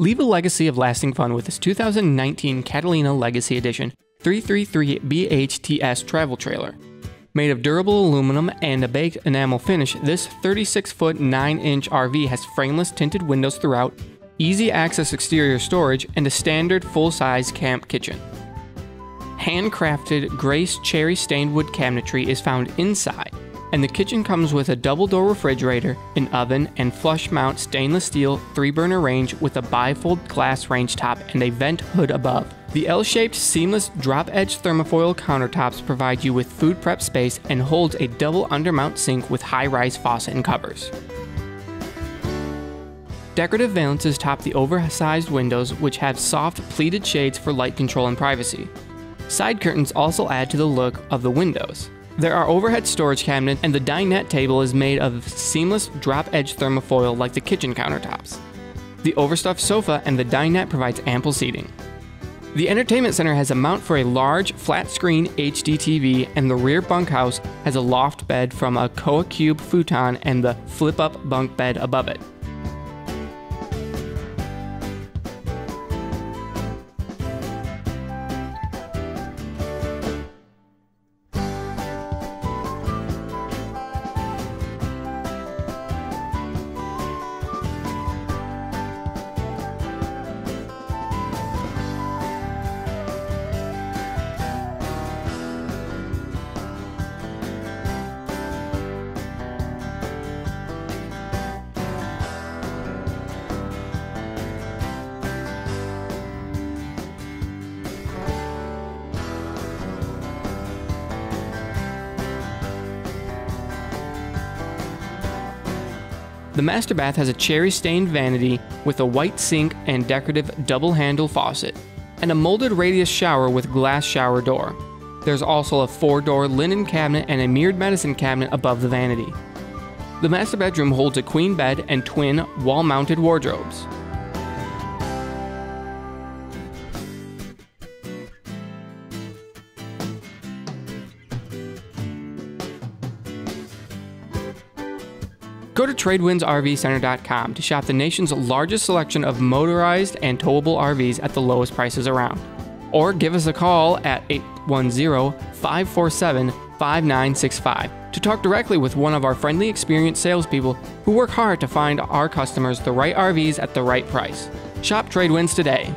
Leave a legacy of lasting fun with this 2019 Catalina Legacy Edition 333BHTS travel trailer. Made of durable aluminum and a baked enamel finish, this 36-foot 9-inch RV has frameless tinted windows throughout, easy access exterior storage, and a standard full-size camp kitchen. Handcrafted Grace cherry stained wood cabinetry is found inside, and the kitchen comes with a double-door refrigerator, an oven, and flush-mount stainless steel 3-burner range with a bifold glass range top and a vent hood above. The L-shaped seamless drop-edge thermofoil countertops provide you with food prep space and holds a double undermount sink with high-rise faucet and covers. Decorative valances top the oversized windows, which have soft pleated shades for light control and privacy. Side curtains also add to the look of the windows. There are overhead storage cabinets, and the dinette table is made of seamless drop-edge thermofoil like the kitchen countertops. The overstuffed sofa and the dinette provides ample seating. The entertainment center has a mount for a large, flat-screen HD TV, and the rear bunkhouse has a loft bed from a Koa Cube futon and the flip-up bunk bed above it. The master bath has a cherry-stained vanity with a white sink and decorative double-handle faucet, and a molded radius shower with glass shower door. There's also a 4-door linen cabinet and a mirrored medicine cabinet above the vanity. The master bedroom holds a queen bed and twin wall-mounted wardrobes. Go to TradeWindsRVCenter.com to shop the nation's largest selection of motorized and towable RVs at the lowest prices around. Or give us a call at 810-547-5965 to talk directly with one of our friendly, experienced salespeople who work hard to find our customers the right RVs at the right price. Shop TradeWinds today.